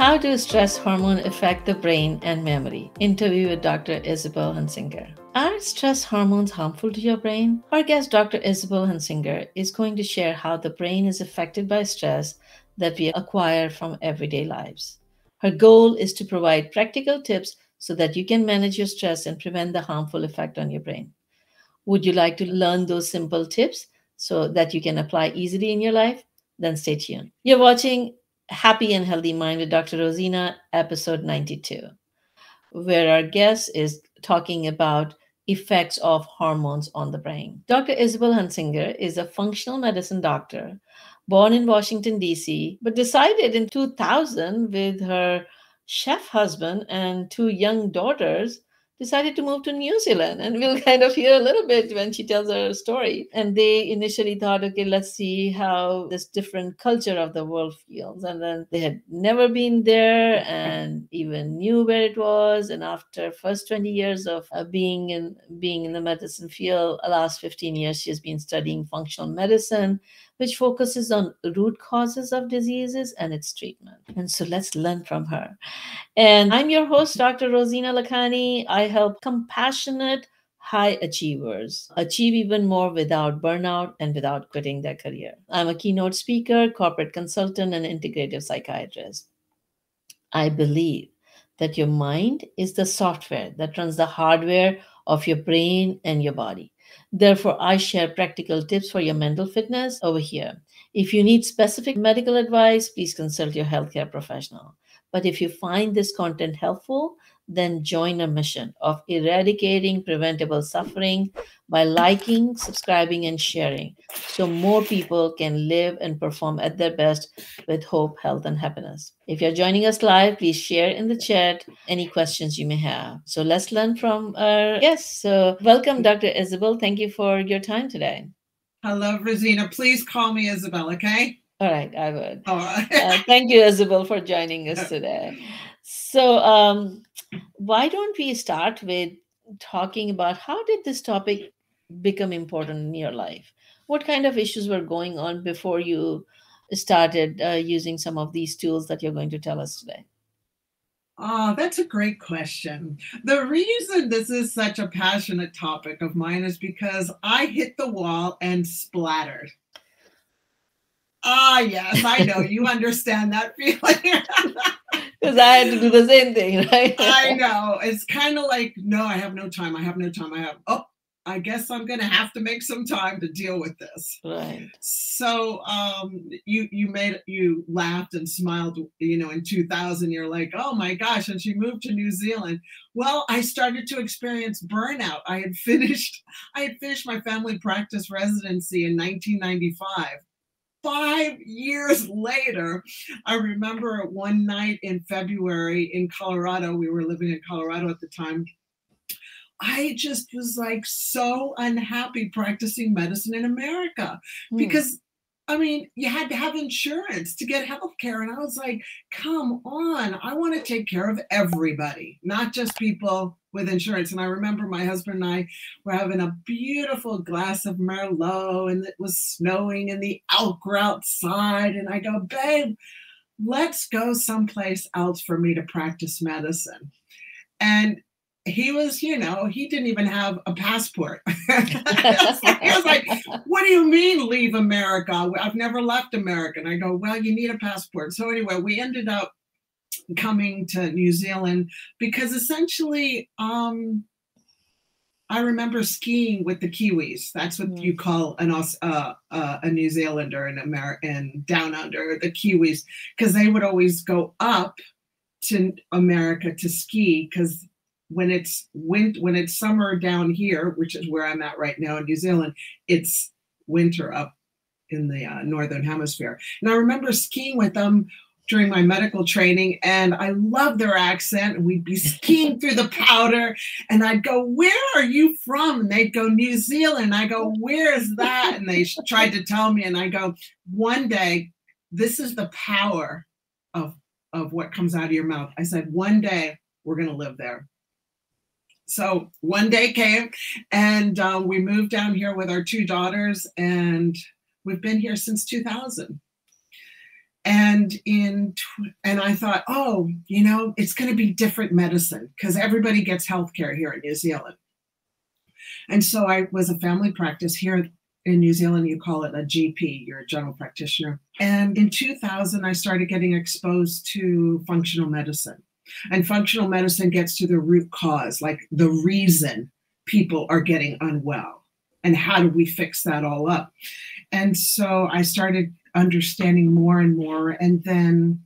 How do stress hormone affect the brain and memory? Interview with Dr. Isabel Hunsinger. Are stress hormones harmful to your brain? Our guest, Dr. Isabel Hunsinger, is going to share how the brain is affected by stress that we acquire from everyday lives. Her goal is to provide practical tips so that you can manage your stress and prevent the harmful effect on your brain. Would you like to learn those simple tips so that you can apply easily in your life? Then stay tuned. You're watching Happy and Healthy Mind with Dr. Rozina, episode 92, where our guest is talking about effects of hormones on the brain. Dr. Isabel Hunsinger is a functional medicine doctor, born in Washington, D.C., but decided in 2000 with her chef husband and two young daughters, decided to move to New Zealand. And we'll kind of hear a little bit when she tells her story. And they initially thought, okay, let's see how this different culture of the world feels. And then they had never been there and even knew where it was. And after first 20 years of being in the medicine field, the last 15 years, she's been studying functional medicine, which focuses on root causes of diseases and its treatment. And so let's learn from her. And I'm your host, Dr. Rozina Lakhani. I help compassionate high achievers achieve even more without burnout and without quitting their career. I'm a keynote speaker, corporate consultant, and integrative psychiatrist. I believe that your mind is the software that runs the hardware of your brain and your body. Therefore, I share practical tips for your mental fitness over here. If you need specific medical advice, please consult your healthcare professional. But if you find this content helpful, then join a mission of eradicating preventable suffering by liking, subscribing, and sharing so more people can live and perform at their best with hope, health, and happiness. If you're joining us live, please share in the chat any questions you may have. So let's learn from our guests. So welcome, Dr. Isabel. Thank you for your time today. Hello, Rozina. Please call me Isabel, okay? All right, I would. All right. Thank you, Isabel, for joining us today. So why don't we start with talking about how did this topic become important in your life? What kind of issues were going on before you started using some of these tools that you're going to tell us today? Oh, that's a great question. The reason this is such a passionate topic of mine is because I hit the wall and splattered. Ah, yes, I know. You understand that feeling. Because I had to do the same thing, right? I know. It's kind of like, no, I have no time. I have no time. Oh, I guess I'm going to have to make some time to deal with this. Right. So you laughed and smiled, you know, in 2000, you're like, oh my gosh. And she moved to New Zealand. Well, I started to experience burnout. I had finished my family practice residency in 1995. 5 years later, I remember one night in February in Colorado, we were living in Colorado at the time. I just was like so unhappy practicing medicine in America because, I mean, you had to have insurance to get health care. And I was like, come on, I want to take care of everybody, not just people with insurance. And I remember my husband and I were having a beautiful glass of Merlot and it was snowing and the elk were outside. And I go, babe, let's go someplace else for me to practice medicine. And he was, you know, he didn't even have a passport. I was like, what do you mean leave America? I've never left America. And I go, well, you need a passport. So anyway, we ended up coming to New Zealand because essentially I remember skiing with the Kiwis. That's what you call a New Zealander in America and down under, the Kiwis, because they would always go up to America to ski because when it's summer down here, which is where I'm at right now in New Zealand, it's winter up in the northern hemisphere. And I remember skiing with them during my medical training, and I loved their accent. And we'd be skiing through the powder, and I'd go, "Where are you from?" And they'd go, "New Zealand." I go, "Where's that?" And they tried to tell me, and I go, "One day, this is the power of what comes out of your mouth." I said, "One day, we're gonna live there." So one day came, and we moved down here with our two daughters, and we've been here since 2000. And I thought, oh, you know, it's going to be different medicine because everybody gets healthcare here in New Zealand. And so I was a family practice here in New Zealand. You call it a GP, you're a general practitioner. And in 2000, I started getting exposed to functional medicine. And functional medicine gets to the root cause, like the reason people are getting unwell and how do we fix that all up. And so I started understanding more and more. And then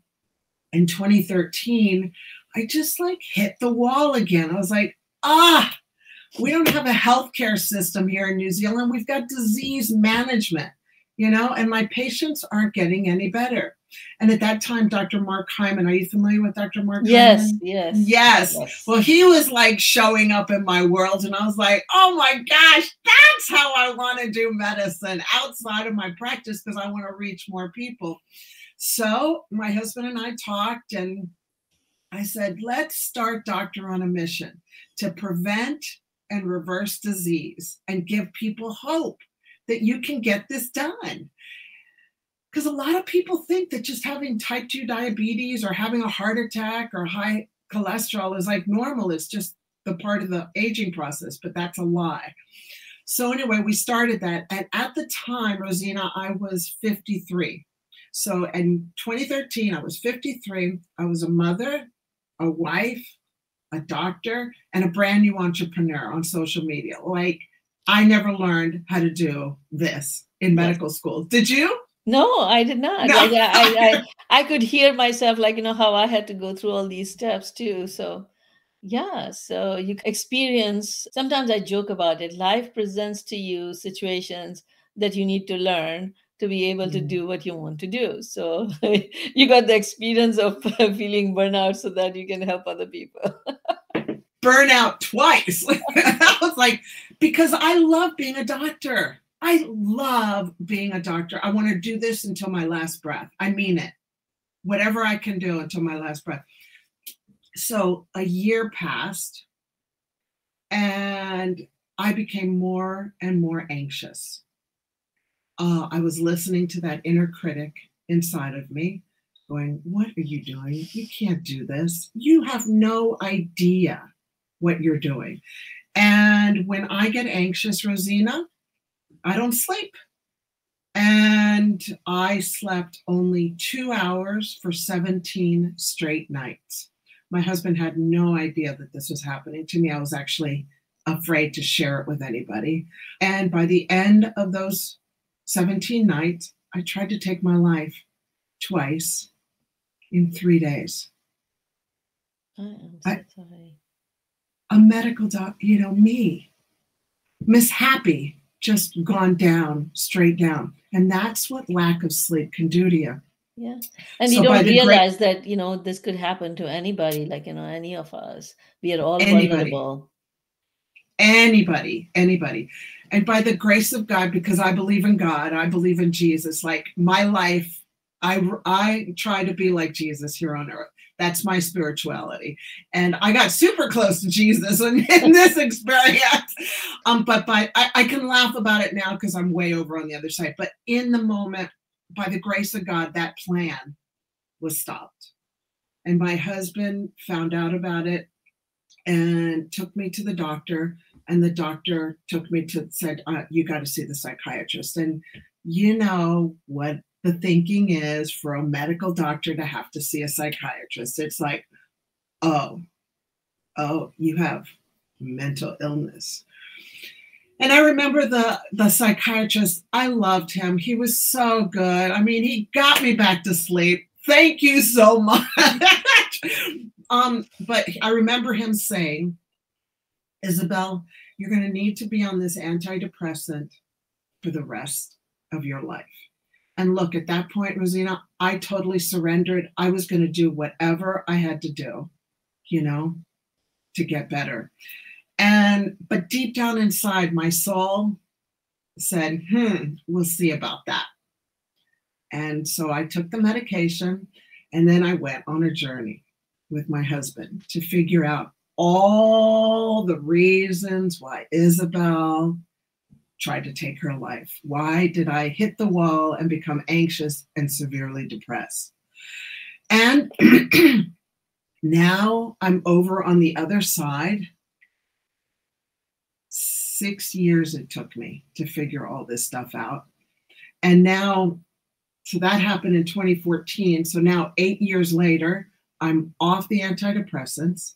in 2013, I just like hit the wall again. I was like, ah, we don't have a healthcare system here in New Zealand. We've got disease management, you know, and my patients aren't getting any better. And at that time, Dr. Mark Hyman, are you familiar with Dr. Mark Hyman? Yes, yes. Yes. Well, he was like showing up in my world and I was like, oh my gosh, that's how I want to do medicine outside of my practice because I want to reach more people. So my husband and I talked and I said, let's start Doctor on a Mission to prevent and reverse disease and give people hope that you can get this done. Because a lot of people think that just having type 2 diabetes or having a heart attack or high cholesterol is like normal. It's just the part of the aging process, but that's a lie. So anyway, we started that. And at the time, Rozina, I was 53. So in 2013, I was 53. I was a mother, a wife, a doctor, and a brand new entrepreneur on social media. Like, I never learned how to do this in medical school. Did you? No, I did not. No. I could hear myself, like, you know, how I had to go through all these steps too. So, yeah, so you experience, sometimes I joke about it, life presents to you situations that you need to learn to be able to do what you want to do. So you got the experience of feeling burnout so that you can help other people. Burnout twice. I was like, because I love being a doctor. I love being a doctor. I want to do this until my last breath. I mean it. Whatever I can do until my last breath. So a year passed and I became more and more anxious. I was listening to that inner critic inside of me going, what are you doing? You can't do this. You have no idea what you're doing. And when I get anxious, Rozina, I don't sleep. And I slept only 2 hours for 17 straight nights. My husband had no idea that this was happening to me. I was actually afraid to share it with anybody. And by the end of those 17 nights, I tried to take my life twice in 3 days. I am so sorry. A medical doc, you know, me, Miss Happy, just gone down, straight down. And that's what lack of sleep can do to you. Yeah. And so you don't realize that, you know, this could happen to anybody, like, you know, any of us. We are all vulnerable. Anybody. And by the grace of God, because I believe in God, I believe in Jesus, like my life, I try to be like Jesus here on earth. That's my spirituality. And I got super close to Jesus in this experience. But I can laugh about it now because I'm way over on the other side. But in the moment, by the grace of God, that plan was stopped. And my husband found out about it and took me to the doctor. And the doctor took me to said, you got to see the psychiatrist. And you know what? The thinking is for a medical doctor to have to see a psychiatrist. It's like, oh, you have mental illness. And I remember the psychiatrist, I loved him. He was so good. I mean, he got me back to sleep. Thank you so much. But I remember him saying, Isabel, you're going to need to be on this antidepressant for the rest of your life. And look, at that point, Rozina, I totally surrendered. I was going to do whatever I had to do, you know, to get better. But deep down inside, my soul said, we'll see about that. And so I took the medication and then I went on a journey with my husband to figure out all the reasons why Isabel try to take her life? Why did I hit the wall and become anxious and severely depressed? And now I'm over on the other side. 6 years it took me to figure all this stuff out. And now, so that happened in 2014. So now 8 years later, I'm off the antidepressants.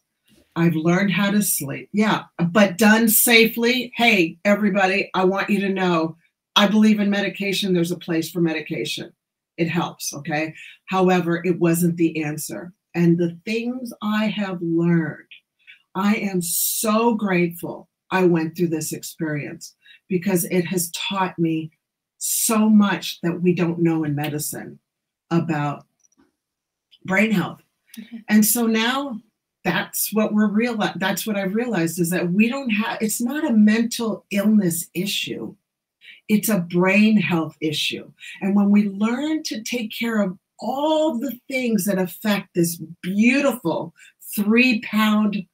I've learned how to sleep. Yeah, but done safely. Hey, everybody, I want you to know, I believe in medication. There's a place for medication. It helps, okay? However, it wasn't the answer. And the things I have learned, I am so grateful I went through this experience because it has taught me so much that we don't know in medicine about brain health. Okay. And so now that's what we're that's what I've realized is that we don't have, it's not a mental illness issue. It's a brain health issue. And when we learn to take care of all the things that affect this beautiful 3-pound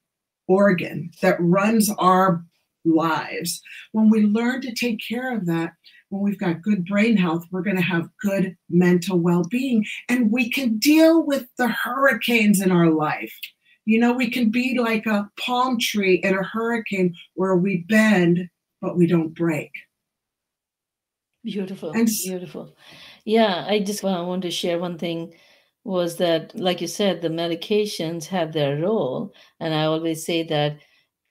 organ that runs our lives, when we learn to take care of that, when we've got good brain health, we're going to have good mental well-being. And we can deal with the hurricanes in our life. You know, we can be like a palm tree in a hurricane where we bend, but we don't break. Beautiful, and beautiful. Yeah, I just want to share one thing was that, like you said, the medications have their role. And I always say that,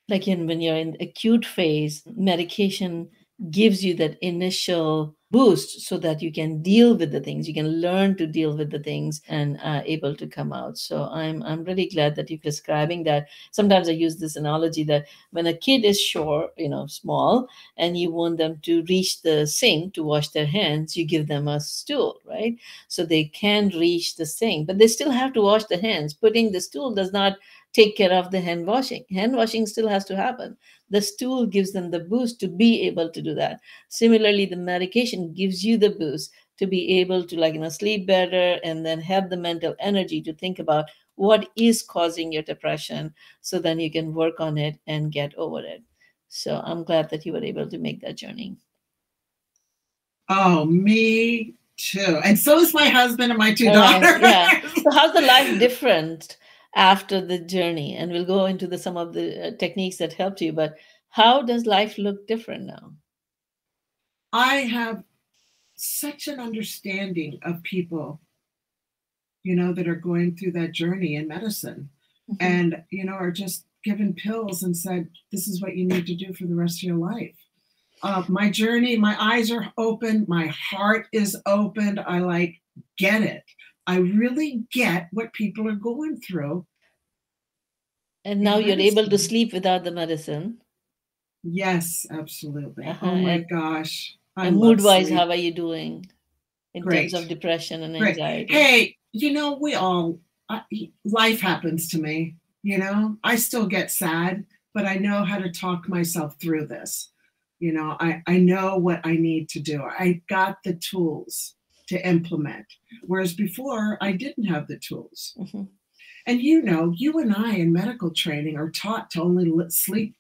like when you're in acute phase, medication gives you that initial boost so that you can deal with the things, you can learn to deal with the things and are able to come out. So I'm really glad that you're describing that. Sometimes I use this analogy that when a kid is short, you know, small, and you want them to reach the sink to wash their hands, you give them a stool, right? So they can reach the sink, but they still have to wash their hands. Putting the stool does not take care of the hand washing. Hand washing still has to happen. The stool gives them the boost to be able to do that. Similarly, the medication gives you the boost to be able to, like, you know, sleep better and then have the mental energy to think about what is causing your depression so then you can work on it and get over it. So I'm glad that you were able to make that journey. Oh, me too. And so is my husband and my two daughters. Yeah. So how's the life different after the journey? And we'll go into some of the techniques that helped you, but how does life look different now? I have such an understanding of people, you know, that are going through that journey in medicine and, you know, are just given pills and said, this is what you need to do for the rest of your life. My journey, my eyes are open, my heart is opened. I get it. I really get what people are going through. And now you're able to sleep without the medicine. Yes, absolutely. Oh my gosh. And mood-wise, how are you doing in terms of depression and anxiety? Hey, you know, we all, life happens to me, you know, I still get sad, but I know how to talk myself through this. You know, I know what I need to do. I got the tools to implement, whereas before I didn't have the tools. And you know, you and I in medical training are taught to only sleep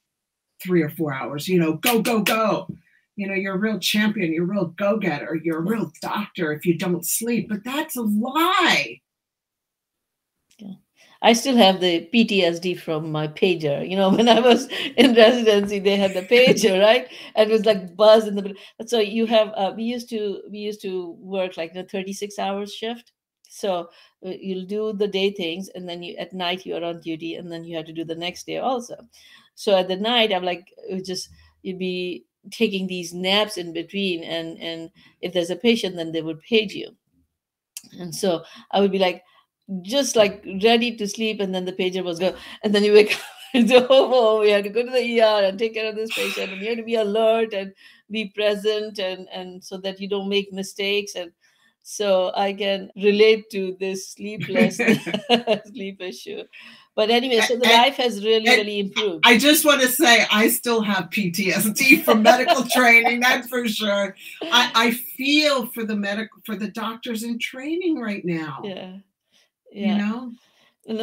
3 or 4 hours, you know, go, go, go. You know, you're a real champion, you're a real go-getter, you're a real doctor if you don't sleep, but that's a lie. Yeah. I still have the PTSD from my pager. You know, when I was in residency, they had the pager, right? And it was like buzz in the. So you have we used to work like the 36 hours shift. So you'll do the day things, and then you at night you are on duty, and then you have to do the next day also. So at the night, I'm like, it was just you'd be taking these naps in between, and if there's a patient, then they would page you, and so I would be like, just like ready to sleep, and then the pager was go, and then you wake up and go, oh, we had to go to the ER and take care of this patient, and you had to be alert and be present, and so that you don't make mistakes. And so I can relate to this sleep issue. But anyway, so the life has really improved. I just want to say I still have PTSD from medical training, that's for sure. I feel for the doctors in training right now. Yeah. Yeah. You know, And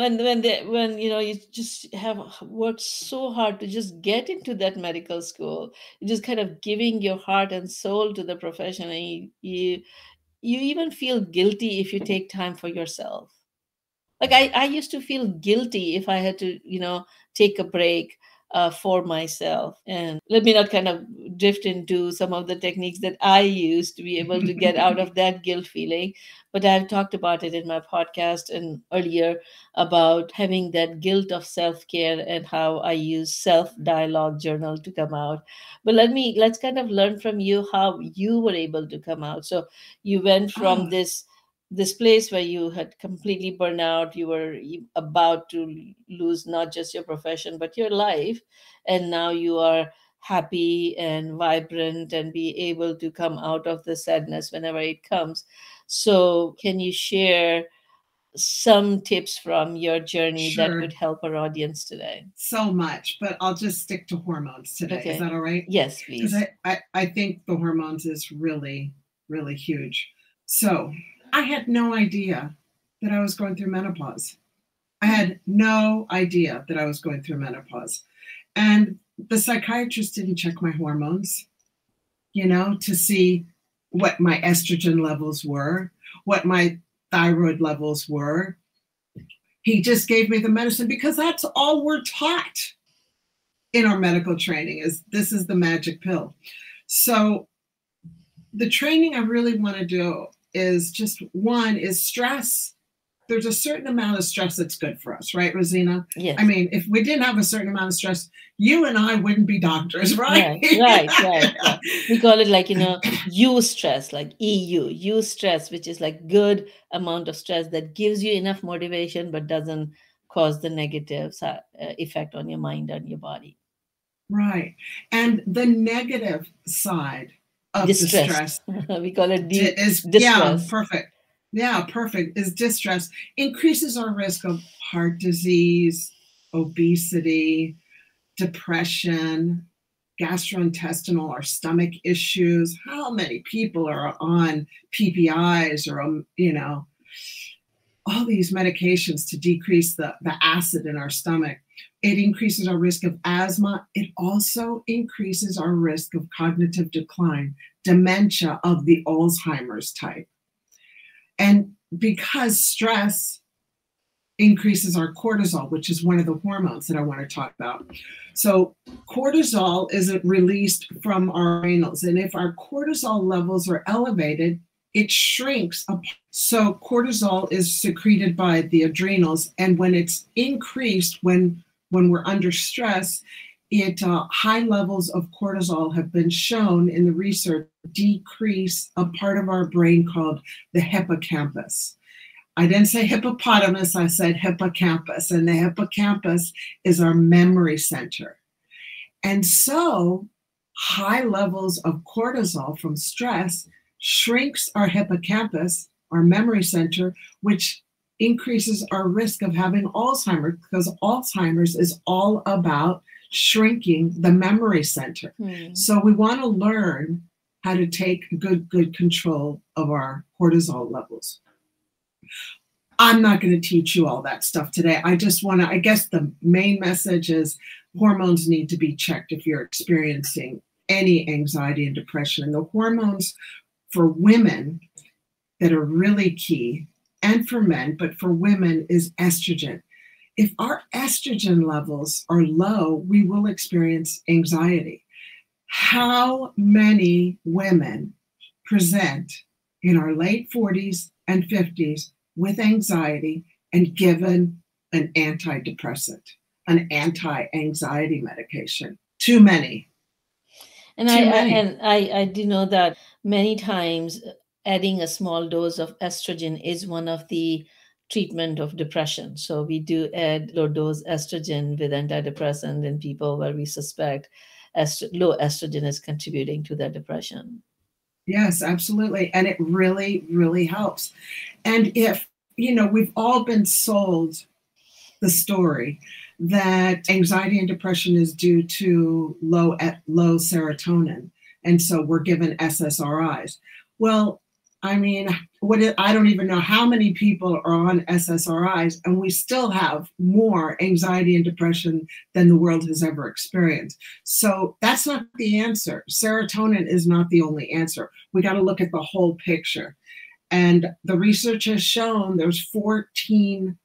when you know, you just have worked so hard to just get into that medical school, you're just kind of giving your heart and soul to the profession, and you even feel guilty if you take time for yourself. Like I used to feel guilty if I had to, you know, take a break for myself. And let me not kind of drift into some of the techniques that I use to be able to get out of that guilt feeling. But I've talked about it in my podcast and earlier about having that guilt of self-care and how I use self-dialogue journal to come out. But let's kind of learn from you how you were able to come out. So you went from this place where you had completely burned out, you were about to lose not just your profession, but your life. And now you are happy and vibrant and be able to come out of the sadness whenever it comes. So can you share some tips from your journey that would help our audience today? So much, but I'll just stick to hormones today. Okay. Is that all right? Yes, please. I think the hormones is really, really huge. So I had no idea that I was going through menopause. I had no idea that I was going through menopause. And the psychiatrist didn't check my hormones, you know, to see what my estrogen levels were, what my thyroid levels were. He just gave me the medicine because that's all we're taught in our medical training, is this is the magic pill. So the training I really want to do is just one is stress. There's a certain amount of stress that's good for us, right, Rozina? Yes. I mean, if we didn't have a certain amount of stress, you and I wouldn't be doctors, right? Right. Yeah. We call it like, you know, eustress, like EU, eustress, which is like good amount of stress that gives you enough motivation but doesn't cause the negative effect on your mind and your body. Right. And the negative side of distress. The stress. We call it distress. Yeah, perfect. Yeah, perfect. Is distress increases our risk of heart disease, obesity, depression, gastrointestinal or stomach issues. How many people are on PPIs or, you know, all these medications to decrease the acid in our stomach? It increases our risk of asthma. It also increases our risk of cognitive decline, dementia of the Alzheimer's type. And because stress increases our cortisol, which is one of the hormones that I want to talk about. So cortisol is released from our adrenals. And if our cortisol levels are elevated, it shrinks. So cortisol is secreted by the adrenals. And when it's increased, when we're under stress, high levels of cortisol have been shown in the research decrease a part of our brain called the hippocampus. I didn't say hippopotamus, I said hippocampus. And the hippocampus is our memory center. And so high levels of cortisol from stress shrinks our hippocampus, our memory center, which increases our risk of having Alzheimer's, because Alzheimer's is all about shrinking the memory center. So we want to learn how to take good control of our cortisol levels. I'm not going to teach you all that stuff today. I just want to, I guess the main message is hormones need to be checked if you're experiencing any anxiety and depression. And the hormones for women that are really key, and for men, but for women, is estrogen. If our estrogen levels are low, we will experience anxiety. How many women present in our late 40s and 50s with anxiety and given an antidepressant, an anti-anxiety medication? Too many. And I do know that many times adding a small dose of estrogen is one of the treatment of depression. So we do add low dose estrogen with antidepressant in people where we suspect low estrogen is contributing to their depression. Yes, absolutely. And it really, really helps. And if, you know, we've all been sold the story that anxiety and depression is due to low serotonin. And so we're given SSRIs. Well, I mean, I don't even know how many people are on SSRIs, and we still have more anxiety and depression than the world has ever experienced. So that's not the answer. Serotonin is not the only answer. We got to look at the whole picture. And the research has shown there's 14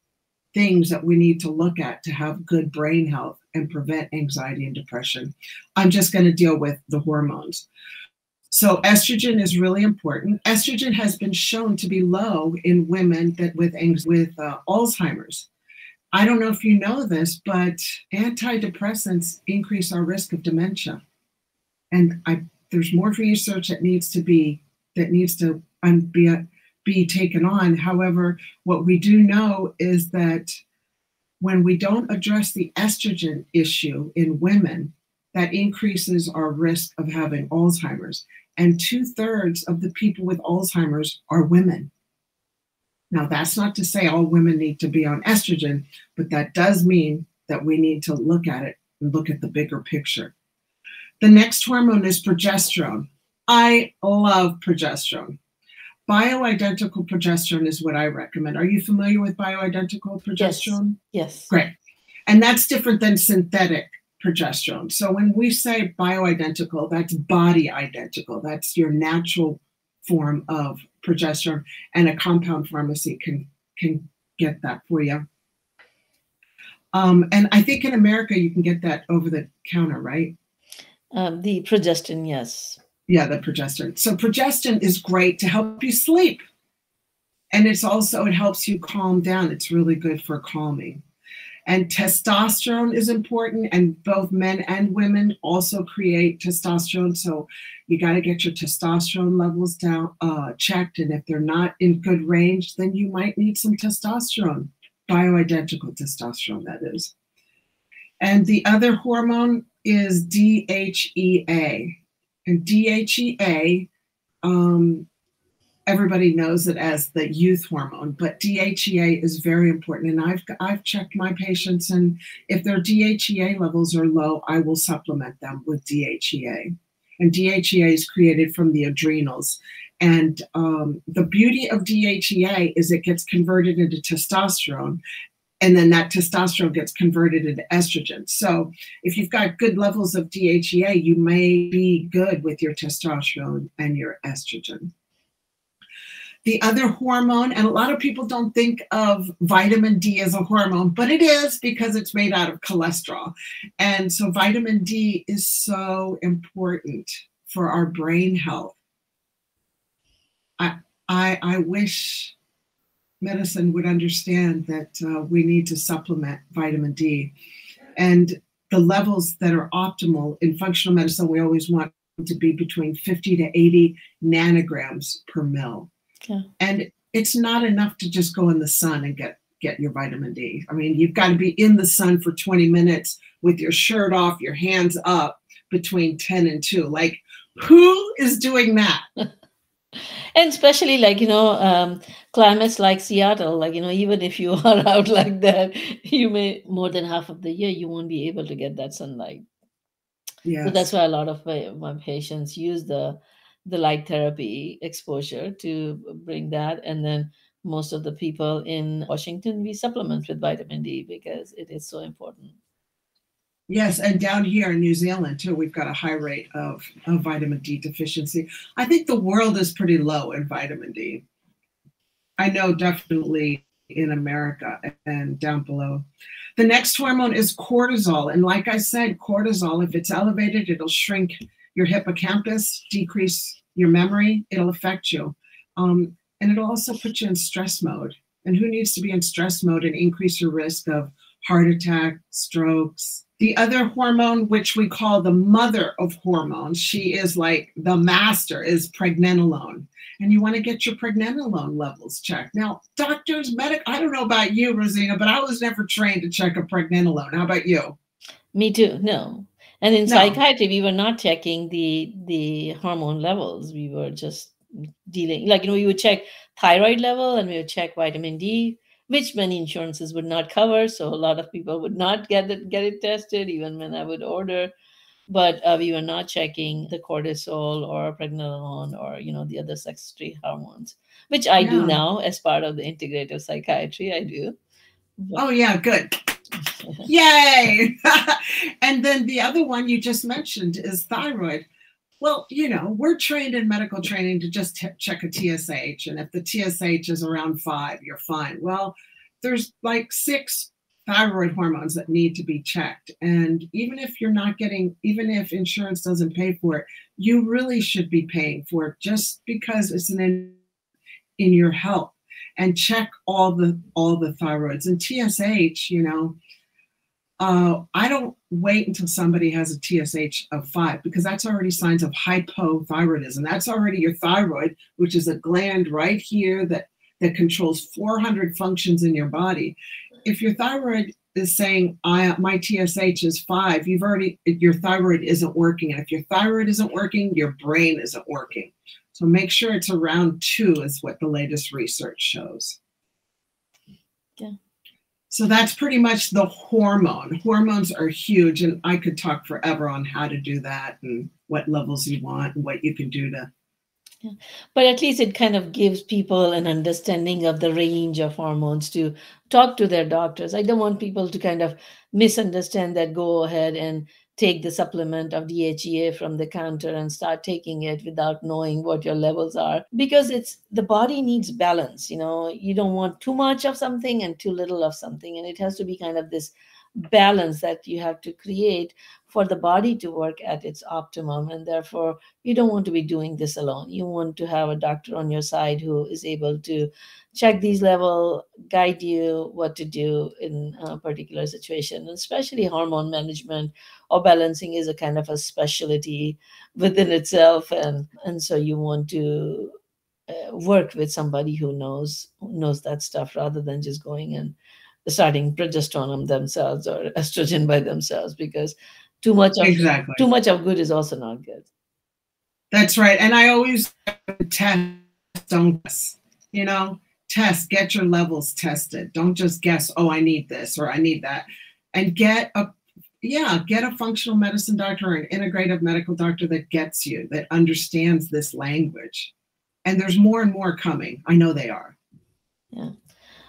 things that we need to look at to have good brain health and prevent anxiety and depression. I'm just going to deal with the hormones. So estrogen is really important. Estrogen has been shown to be low in women that with Alzheimer's. I don't know if you know this, but antidepressants increase our risk of dementia. And there's more research that needs to be taken on. However, what we do know is that when we don't address the estrogen issue in women, that increases our risk of having Alzheimer's. And 2/3 of the people with Alzheimer's are women. Now, that's not to say all women need to be on estrogen, but that does mean that we need to look at it and look at the bigger picture. The next hormone is progesterone. I love progesterone. Bioidentical progesterone is what I recommend. Are you familiar with bioidentical progesterone? Yes. Great. And that's different than synthetic progesterone. So when we say bioidentical, that's body identical. That's your natural form of progesterone, and a compound pharmacy can get that for you. And I think in America, you can get that over the counter, right? The progesterone, yes. Yeah, the progesterone. So progesterone is great to help you sleep. And it's also, it helps you calm down. It's really good for calming. And testosterone is important, and both men and women also create testosterone. So you got to get your testosterone levels down, checked. And if they're not in good range, then you might need some testosterone, bioidentical testosterone, that is. And the other hormone is DHEA. And DHEA, everybody knows it as the youth hormone, but DHEA is very important. And I've checked my patients, and if their DHEA levels are low, I will supplement them with DHEA. And DHEA is created from the adrenals. And the beauty of DHEA is it gets converted into testosterone, and then that testosterone gets converted into estrogen. So if you've got good levels of DHEA, you may be good with your testosterone and your estrogen. The other hormone, and a lot of people don't think of vitamin D as a hormone, but it is, because it's made out of cholesterol. And so vitamin D is so important for our brain health. I wish medicine would understand that we need to supplement vitamin D. And the levels that are optimal in functional medicine, we always want to be between 50 to 80 nanograms per mil. Yeah. And it's not enough to just go in the sun and get your vitamin D. I mean, you've got to be in the sun for 20 minutes with your shirt off, your hands up, between 10 and 2. Like, who is doing that? And especially, like, you know, climates like Seattle, like, you know, even if you are out like that, you may, more than half of the year, you won't be able to get that sunlight. Yeah. So that's why a lot of my patients use the light therapy exposure to bring that. And then most of the people in Washington, we supplement with vitamin D because it is so important. Yes, and down here in New Zealand too, we've got a high rate of vitamin D deficiency. I think the world is pretty low in vitamin D. I know definitely in America and down below. The next hormone is cortisol. And like I said, cortisol, if it's elevated, it'll shrink your hippocampus, decrease your memory, it'll affect you. And it'll also put you in stress mode. And who needs to be in stress mode and increase your risk of heart attack, strokes? The other hormone, which we call the mother of hormones, she is like the master, is pregnenolone. And you want to get your pregnenolone levels checked. Now, doctors, I don't know about you, Rozina, but I was never trained to check a pregnenolone. How about you? Me too, no. And in psychiatry, we were not checking the hormone levels. We were just dealing, like, you know, we would check thyroid level and we would check vitamin D, which many insurances would not cover. So a lot of people would not get it tested, even when I would order. But we were not checking the cortisol or pregnenolone or, you know, the other secretory hormones, which I do now as part of the integrative psychiatry. I do. But oh, yeah. Good. Yay. And then the other one you just mentioned is thyroid. Well, you know, we're trained in medical training to just check a TSH. And if the TSH is around 5, you're fine. Well, there's like 6 thyroid hormones that need to be checked. And even if you're not getting, even if insurance doesn't pay for it, you really should be paying for it just because it's an in your health. And check all the thyroids. And TSH, you know, I don't wait until somebody has a TSH of 5 because that's already signs of hypothyroidism. That's already your thyroid, which is a gland right here that controls 400 functions in your body. If your thyroid is saying, my TSH is 5, your thyroid isn't working. And if your thyroid isn't working, your brain isn't working. So make sure it's around 2 is what the latest research shows. Yeah. So that's pretty much the hormone. Hormones are huge, and I could talk forever on how to do that and what levels you want and what you can do to. Yeah. But at least it kind of gives people an understanding of the range of hormones to talk to their doctors. I don't want people to kind of misunderstand that, go ahead and take the supplement of DHEA from the counter and start taking it without knowing what your levels are, because it's the body needs balance. You know, you don't want too much of something and too little of something. And it has to be kind of this balance that you have to create for the body to work at its optimum. And therefore, you don't want to be doing this alone. You want to have a doctor on your side who is able to check these levels, guide you what to do in a particular situation, and especially hormone management or balancing is a kind of a specialty within itself. And so you want to work with somebody who knows that stuff rather than just going and starting progesterone themselves or estrogen by themselves, because too much of good is also not good. That's right. And I always test, get your levels tested. Don't just guess, oh, I need this or I need that. And get a functional medicine doctor or an integrative medical doctor that gets you, that understands this language. And there's more and more coming. I know they are. Yeah.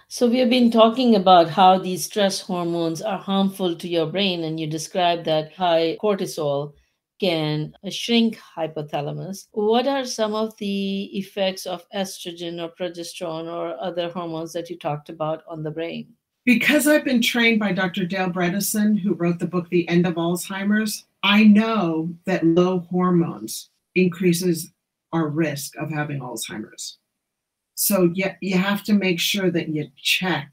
So we have been talking about how these stress hormones are harmful to your brain, and you described that high cortisol can shrink hypothalamus. What are some of the effects of estrogen or progesterone or other hormones that you talked about on the brain? Because I've been trained by Dr. Dale Bredesen, who wrote the book, The End of Alzheimer's, I know that low hormones increases our risk of having Alzheimer's. So you have to make sure that you check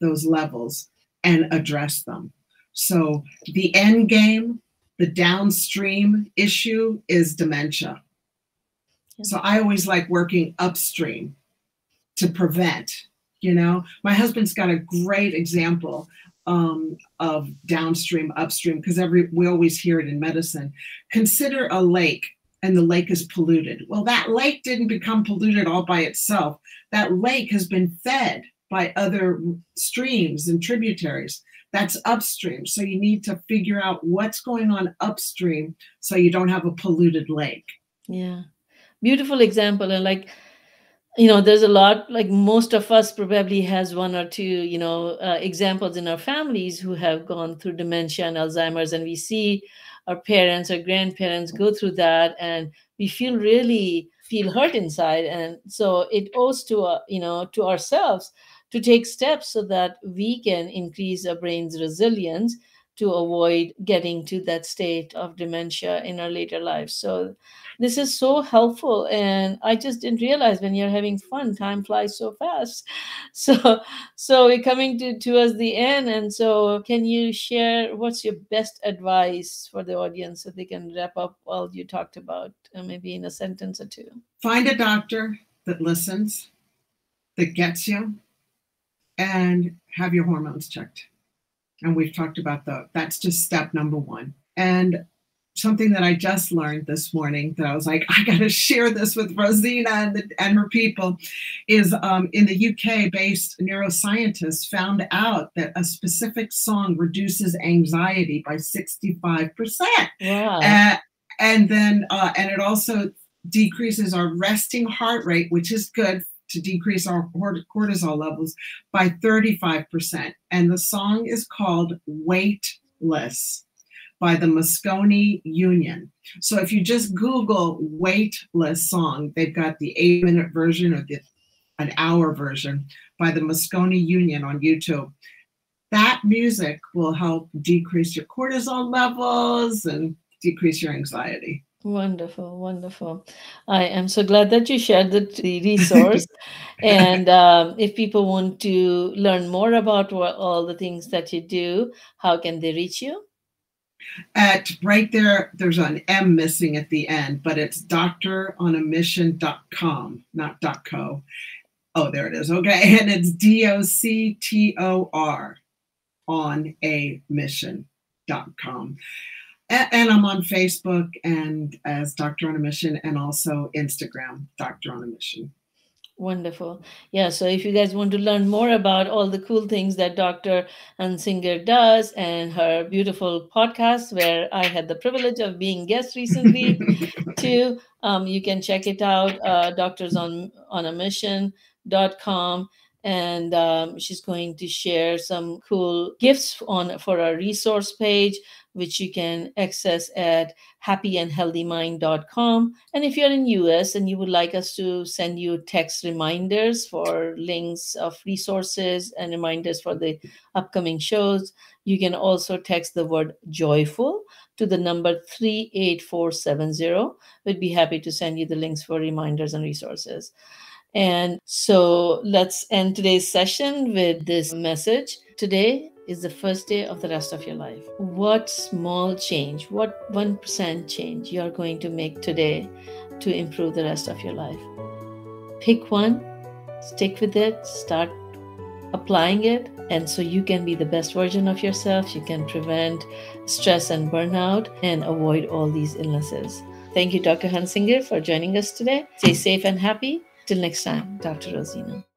those levels and address them. So the end game, the downstream issue is dementia. So I always like working upstream to prevent, you know. My husband's got a great example of downstream, upstream, because we always hear it in medicine. Consider a lake. And the lake is polluted. Well, that lake didn't become polluted all by itself. That lake has been fed by other streams and tributaries. That's upstream. So you need to figure out what's going on upstream so you don't have a polluted lake. Yeah. Beautiful example. And like, you know, there's a lot, like most of us probably has one or two, you know, examples in our families who have gone through dementia and Alzheimer's, and we see our parents or grandparents go through that, and we really feel hurt inside. And so it owes to, you know, to ourselves to take steps so that we can increase our brain's resilience to avoid getting to that state of dementia in our later lives. So this is so helpful. And I just didn't realize when you're having fun, time flies so fast. So we're coming towards the end. And so can you share what's your best advice for the audience so they can wrap up all you talked about, maybe in a sentence or two? Find a doctor that listens, that gets you, and have your hormones checked. And we've talked about that's just step number 1. And something that I just learned this morning that I was like, I got to share this with Rozina and her people, is in the UK-based neuroscientists found out that a specific song reduces anxiety by 65%. Yeah. And then, and it also decreases our resting heart rate, which is good to decrease our cortisol levels, by 35%. And the song is called Weightless by the Moscone Union. So if you just Google Weightless song, they've got the 8-minute version or the an hour version by the Moscone Union on YouTube. That music will help decrease your cortisol levels and decrease your anxiety. Wonderful, wonderful. I am so glad that you shared the resource. And if people want to learn more about all the things that you do, how can they reach you? Right there, there's an M missing at the end, but it's doctoronamission.com, not .co. Oh, there it is. Okay. And it's doctor on a mission.com. And I'm on Facebook and as Doctor on a Mission, and also Instagram, Doctor on a Mission. Wonderful. Yeah, so if you guys want to learn more about all the cool things that Dr. Hunsinger does and her beautiful podcast, where I had the privilege of being guest recently too, you can check it out, doctorsonamission.com. And she's going to share some cool gifts for our resource page, which you can access at happyandhealthymind.com. And if you're in US and you would like us to send you text reminders for links of resources and reminders for the upcoming shows, you can also text the word joyful to the number 38470. We'd be happy to send you the links for reminders and resources. And so let's end today's session with this message. Today is the first day of the rest of your life. What small change, what 1% change you're going to make today to improve the rest of your life? Pick one, stick with it, start applying it. And so you can be the best version of yourself. You can prevent stress and burnout and avoid all these illnesses. Thank you, Dr. Hunsinger, for joining us today. Stay safe and happy. Till next time, Dr. Rozina.